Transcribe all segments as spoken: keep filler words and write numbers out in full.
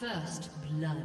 First blood.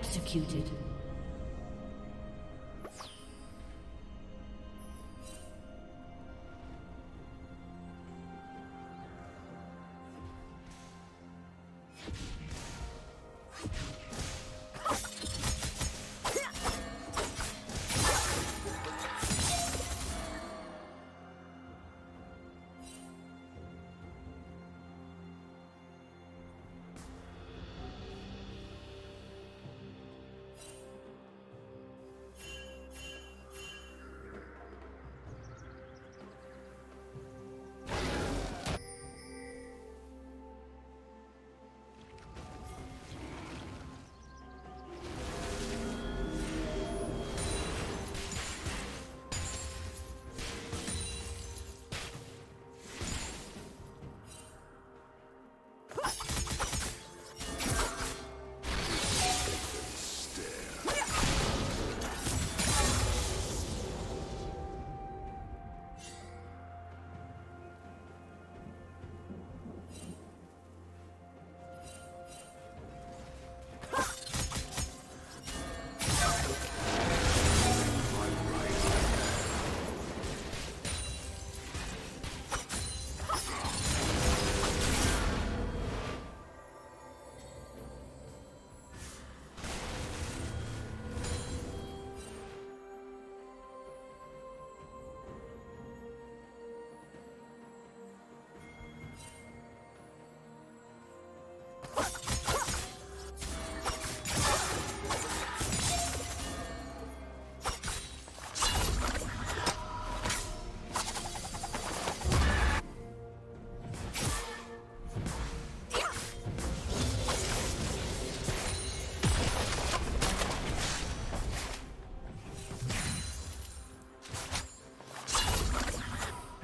executed.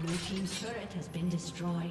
Your team's turret has been destroyed.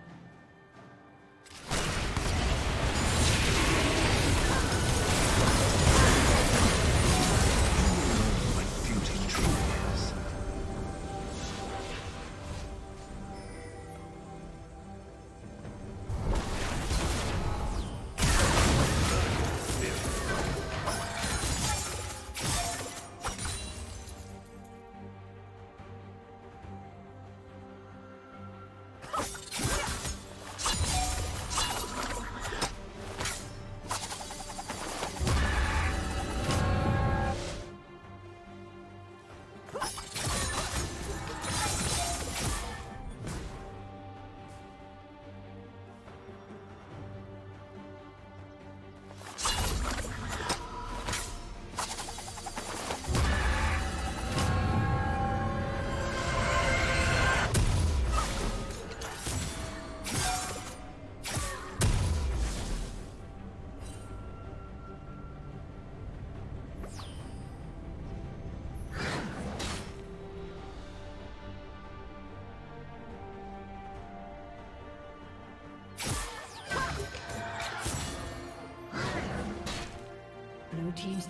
Team's